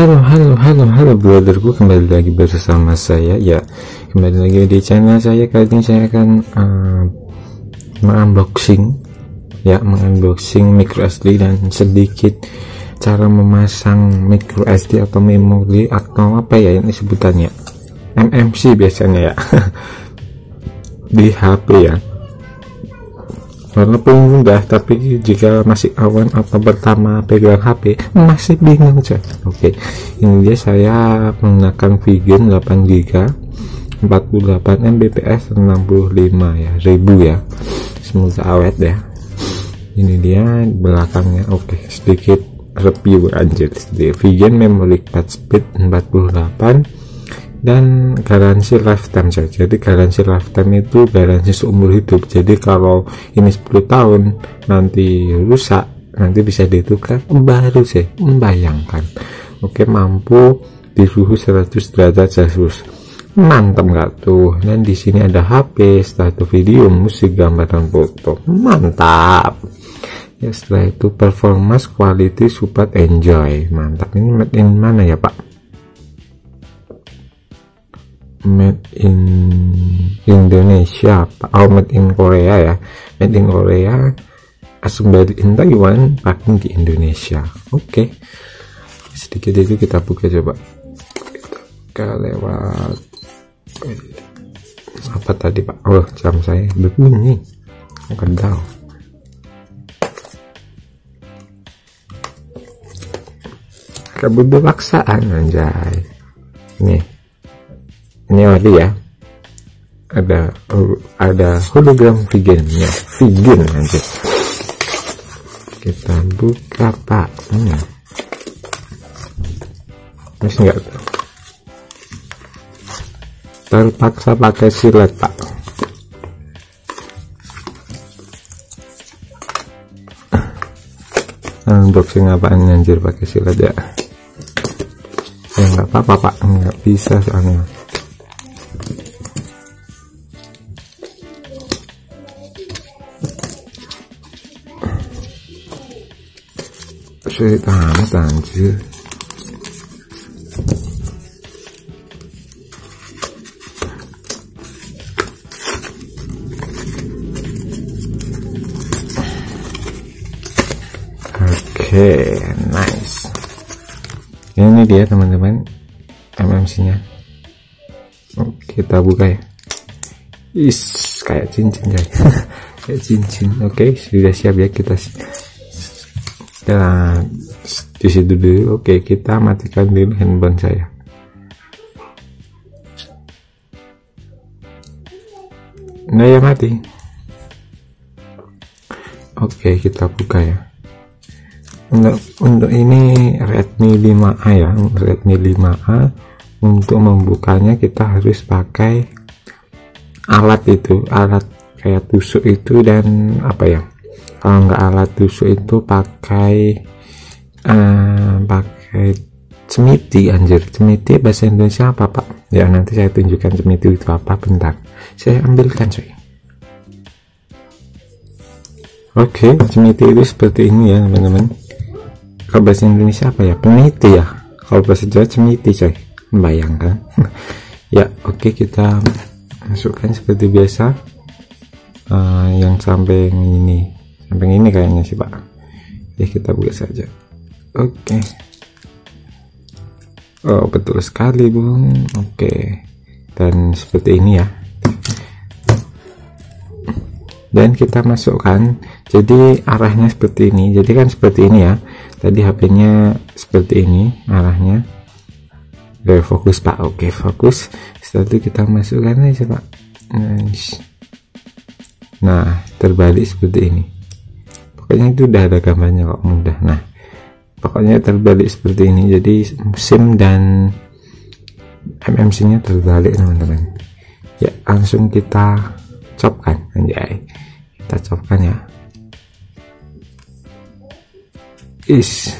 Halo brotherku, kembali lagi bersama saya ya, kembali lagi di channel saya. Kali ini saya akan mengunboxing micro SD dan sedikit cara memasang micro SD atau memori atau apa ya ini sebutannya, MMC biasanya ya di HP ya. Walaupun mudah, tapi jika masih awam atau pertama pegang HP masih bingung cek. Oke, ini dia, saya menggunakan V-Gen 8GB 48 Mbps 65 ya ribu ya, semoga awet ya. Ini dia belakangnya. Oke, sedikit review anjir. V-Gen memory 4 speed 48 dan garansi lifetime saja. Jadi garansi lifetime itu garansi seumur hidup. Jadi kalau ini 10 tahun nanti rusak, nanti bisa ditukar baru sih, membayangkan. Oke, mampu di suhu 100 derajat celcius, mantap nggak tuh. Dan di sini ada HP, status video, musik, gambar dan foto, mantap ya. Setelah itu performance, quality, support, enjoy, mantap. Ini made in mana ya pak? Made in Indonesia, oh made in Korea ya, made in Korea, assembled in Taiwan, packing di Indonesia. Oke, sedikit itu kita buka, coba kita buka lewat apa tadi pak? Oh, jam saya berbunyi kendal. Kebutuhan paksaan anjay. Ini tadi ya, ada hologram V-Gennya, V-Gen nanti kita buka pak. Masih enggak, terpaksa pakai silet pak. Unboxing apaan anjir pakai silet ya? Ya nggak apa-apa pak, nggak bisa soalnya. Sulit amat anjir. Oke, nice. Ini dia teman-teman MMC nya. Oke, kita buka ya. Is kayak cincin ya. Kayak cincin. Oke, sudah siap ya kita. Nah, di situ dulu. Oke, kita matikan dulu handphone saya. Nah ya, mati. Oke, kita buka ya. Untuk ini Redmi 5A ya, Redmi 5A. Untuk membukanya kita harus pakai alat itu, alat kayak tusuk itu dan apa ya? Kalau nggak alat tusuk itu pakai cemiti anjir. Cemiti bahasa Indonesia apa pak ya? Nanti saya tunjukkan cemiti itu apa. Bentar saya ambilkan cuy. Oke, cemiti itu seperti ini ya teman-teman. Kalau bahasa Indonesia apa ya? Peniti ya, kalau bahasa Jawa cemiti cuy, membayangkan ya. Oke, kita masukkan seperti biasa. Yang samping ini, samping ini kayaknya sih pak ya, kita buka saja. Oke, oh betul sekali bung. Oke, dan seperti ini ya, dan kita masukkan. Jadi arahnya seperti ini, jadi kan seperti ini ya, tadi HP-nya seperti ini arahnya. Oke, fokus pak. Oke, fokus. Setelah itu kita masukkan aja pak. Nah, terbalik seperti ini. Pokoknya itu udah ada gambarnya kok, mudah. Nah, pokoknya terbalik seperti ini. Jadi SIM dan MMC nya terbalik teman-teman ya. Langsung kita copkan anjay, kita copkan ya. Is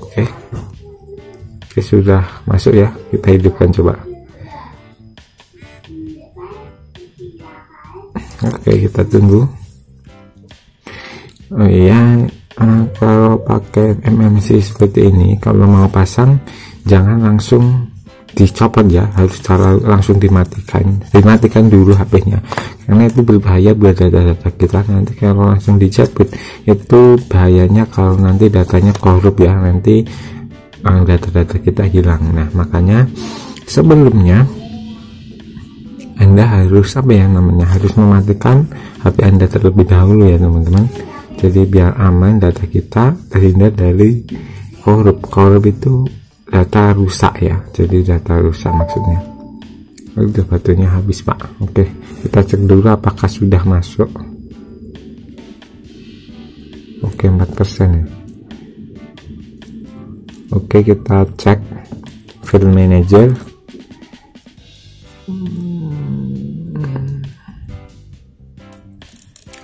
oke, sudah masuk ya. Kita hidupkan coba. Oke, kita tunggu. Oh iya, kalau pakai MMC seperti ini, kalau mau pasang jangan langsung dicopot ya, harus cara langsung dimatikan dulu HP-nya, karena itu berbahaya buat data-data kita. Nanti kalau langsung dicabut itu bahayanya kalau nanti datanya korup ya, nanti data-data kita hilang. Nah makanya sebelumnya Anda harus harus mematikan HP Anda terlebih dahulu ya teman-teman, jadi biar aman data kita, terhindar dari korup. Korup itu data rusak ya, jadi data rusak maksudnya. Udah, batunya habis pak. Oke, kita cek dulu apakah sudah masuk. Oke, 4% ya. Oke, kita cek file manager.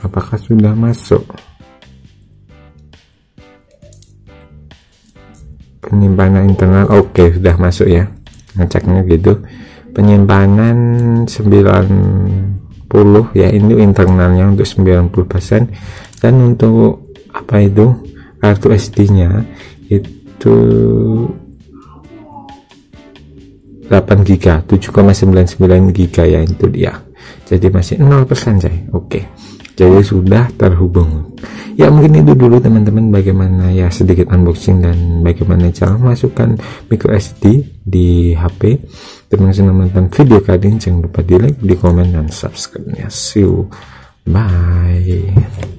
Apakah sudah masuk? Penyimpanan internal, oke, sudah masuk ya, ngeceknya gitu. Penyimpanan 90 ya, ini internalnya untuk 90%, dan untuk apa itu kartu SD nya itu 8 GB, 7,99 GB ya, itu dia. Jadi masih 0% coy. Oke, jadi sudah terhubung ya. Mungkin itu dulu teman-teman, bagaimana ya sedikit unboxing dan bagaimana cara masukkan micro SD di HP. Terima kasih menonton video kali ini, jangan lupa di like, di komen, dan subscribe-nya. See you, bye.